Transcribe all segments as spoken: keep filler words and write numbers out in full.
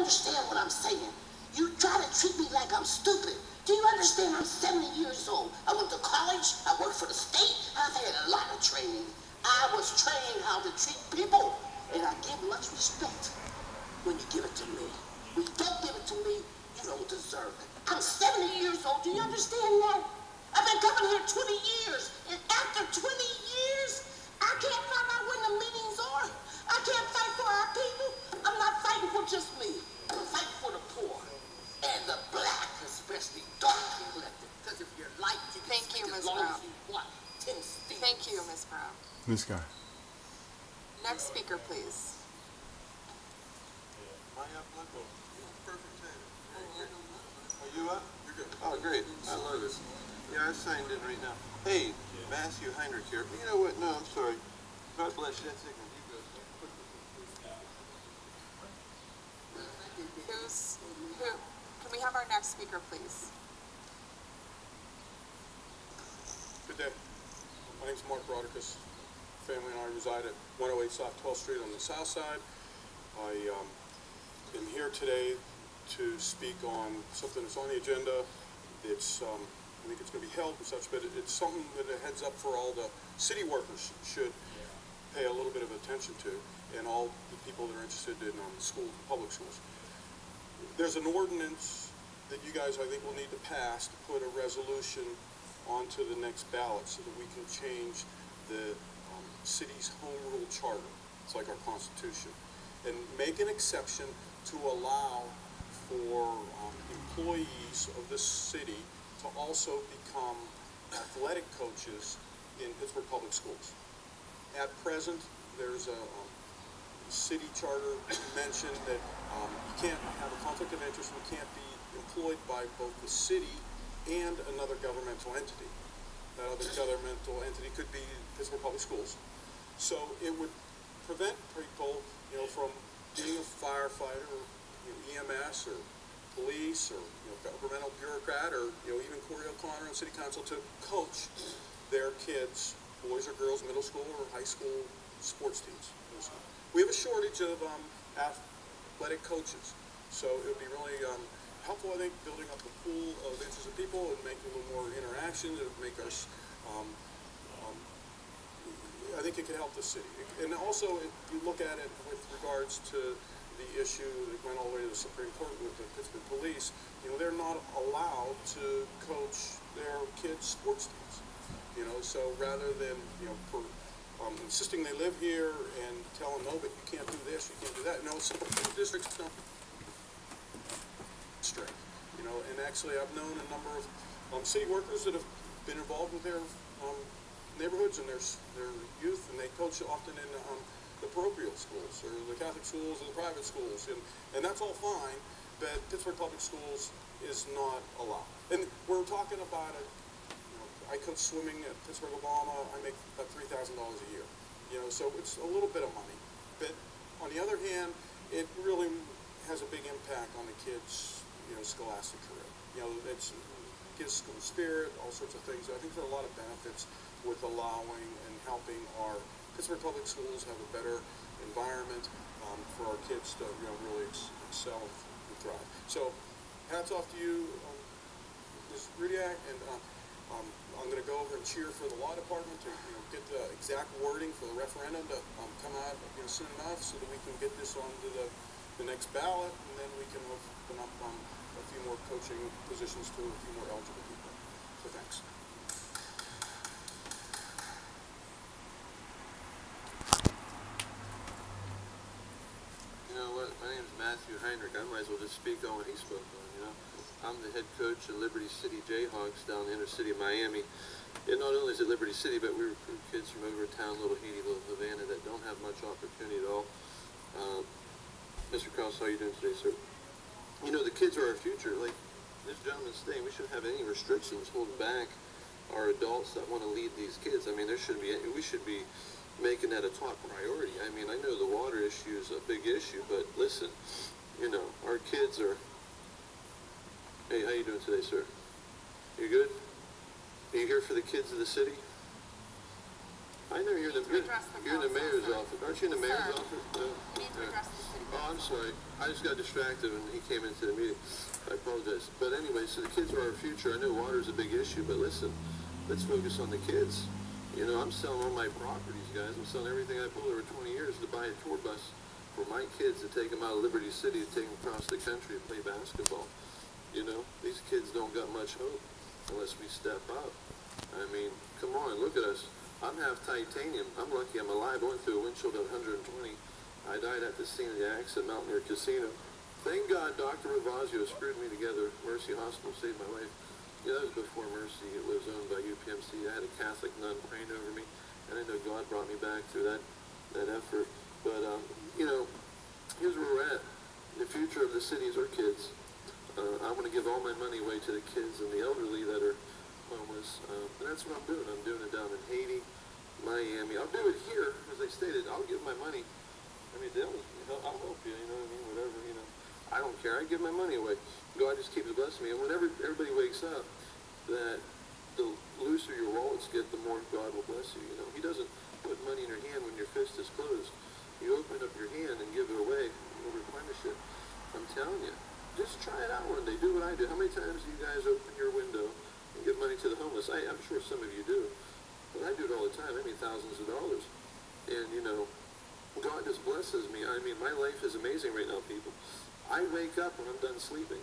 understand what I'm saying? You try to treat me like I'm stupid. Do you understand I'm seventy years old? I went to college, I worked for the state, I've had a lot of training. I was trained how to treat people, and I give much respect when you give it to me. When you don't give it to me, you don't deserve it. I'm seventy years old, do you understand that? I've been coming here twenty years, and after twenty years, I can't find out when the meetings are. I can't fight for our people. I'm not fighting for just me. I'm fighting for the poor. And the black, especially dark people, because if you're light, you can speak as long as you want. Ten speakers. Thank you, Miz Brown. This guy. Next speaker, please. I have my book. You have perfect timing. Are you up? You're good. Oh, great. I love this. Yeah, I signed in right now. Hey, Matthew Heinrich here. You know what? No, I'm sorry. God bless you. That's it. Who's, who, can we have our next speaker, please? Good day. My name is Mark Rauterkus. Family and I reside at one oh eight South twelfth Street on the south side. I um, am here today to speak on something that's on the agenda. It's, um, I think it's going to be held and such, but it, it's something that a heads up for all the city workers should pay a little bit of attention to, and all the people that are interested in um, schools, public schools. There's an ordinance that you guys, I think, will need to pass to put a resolution onto the next ballot so that we can change the um, city's home rule charter. It's like our Constitution. And make an exception to allow for um, employees of this city to also become athletic coaches in Pittsburgh Public Schools. At present, there's a um, city charter mentioned that um, you can't have a conflict of interest and can't be employed by both the city and another governmental entity. That other governmental entity could be Pittsburgh Public Schools. So it would prevent people, you know, from being a firefighter, or, you know, E M S, or police, or, you know, governmental bureaucrat, or, you know, even Corey O'Connor and City Council to coach their kids, boys or girls, middle school or high school sports teams. We have a shortage of um, athletic coaches, so it would be really um, helpful, I think, building up a pool of interested people and making a little more interaction. It would make us, um, um, I think it could help the city. And also, if you look at it with regards to the issue that went all the way to the Supreme Court with the Pittsburgh police, you know, they're not allowed to coach their kids' sports teams. You know, so rather than, you know, per, um, insisting they live here and tell them, no, but you can't do this, you can't do that. No, some districts don't straight. You know, and actually I've known a number of um, city workers that have been involved with their um, neighborhoods and their their youth, and they coach often in um, the parochial schools or the Catholic schools or the private schools, and, and that's all fine, but Pittsburgh Public Schools is not allowed. And we're talking about a I coach swimming at Pittsburgh Obama. I make about three thousand dollars a year, you know. So it's a little bit of money, but on the other hand, it really has a big impact on the kids, you know, scholastic career. You know, it's, it gives school spirit, all sorts of things. I think there are a lot of benefits with allowing and helping our Pittsburgh Public Schools have a better environment um, for our kids to, you know, really ex excel and thrive. So, hats off to you, um, Miz Rudiak, and. Uh, Um, I'm going to go over and cheer for the law department to, you know, get the exact wording for the referendum to um, come out, you know, soon enough so that we can get this onto the, the next ballot, and then we can open up um, a few more coaching positions to a few more eligible people. So thanks. You know what? My name is Matthew Heinrich. I might as well just speak on what he spoke on, you know? I'm the head coach of Liberty City Jayhawks down in the inner city of Miami. And not only is it Liberty City, but we recruit kids from over town, Little Haiti, Little Havana, that don't have much opportunity at all. Uh, Mister Cross, how are you doing today, sir? You know, the kids are our future. Like this gentleman's saying, we shouldn't have any restrictions holding back our adults that want to lead these kids. I mean, there shouldn't be any, we should be making that a top priority. I mean, I know the water issue is a big issue, but listen, you know, our kids are... Hey, how you doing today, sir? You good? Are you here for the kids of the city? I know you're the, you're the mayor's office. Aren't you in the mayor's Sir. office? No. You need to address the city council. Oh, I'm sorry. I just got distracted when he came into the meeting. I apologize. But anyway, so the kids are our future. I know water is a big issue, but listen, let's focus on the kids. You know, I'm selling all my properties, guys. I'm selling everything I pulled over twenty years to buy a tour bus for my kids to take them out of Liberty City, to take them across the country to play basketball. You know, these kids don't got much hope unless we step up. I mean, come on, look at us. I'm half titanium. I'm lucky I'm alive. I went through a windshield at one hundred twenty. I died at the scene of the accident, Mountaineer Casino. Thank God Doctor Ravaggio screwed me together. Mercy Hospital saved my life. You know, that was before Mercy. It was owned by U P M C. I had a Catholic nun praying over me, and I know God brought me back through that, that effort. But, um, you know, here's where we're at. The future of the city is our kids. Uh, I want to give all my money away to the kids and the elderly that are homeless, um, and that's what I'm doing. I'm doing it down in Haiti, Miami. I'll do it here, as I stated. I'll give my money. I mean, they'll, I'll help you, you know what I mean, whatever, you know. I don't care. I give my money away. God just keeps blessing me. And whenever everybody wakes up, that the looser your wallets get, the more God will bless you, you know. He doesn't put money in your hand when your fist is closed. You open up your hand and give it away, you'll replenish it. I'm telling you. Just try it out one day. Do what I do. How many times do you guys open your window and give money to the homeless? I, I'm sure some of you do, but I do it all the time. I mean, thousands of dollars. And, you know, God just blesses me. I mean, my life is amazing right now, people. I wake up when I'm done sleeping.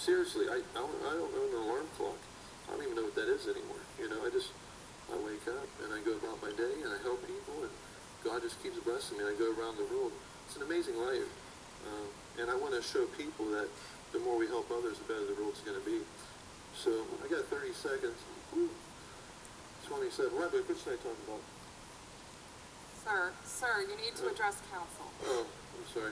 Seriously, I, I, don't, I don't own an alarm clock. I don't even know what that is anymore. You know, I just, I wake up and I go about my day and I help people, and God just keeps blessing me. I go around the world. It's an amazing life. Um, and I want to show people that the more we help others, the better the world's going to be. So I got thirty seconds. Woo. twenty-seven. What should I talk about? Sir, sir, you need to address uh, council. Oh, I'm sorry.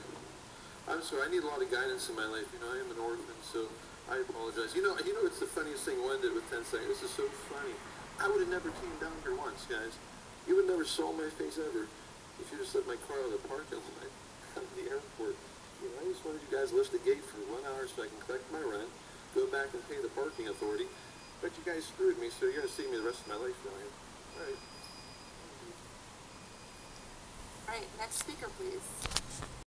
I'm sorry. I need a lot of guidance in my life. You know, I am an orphan, so I apologize. You know, you know, it's the funniest thing. One did with ten seconds. This is so funny. I would have never came down here once, guys. You would never saw my face ever if you just let my car out of the parking lot, out of the airport. You know, I just wanted you guys to lift the gate for one hour so I can collect my rent, go back and pay the parking authority. But you guys screwed me, so you're going to see me the rest of my life now. All right. All right, next speaker, please.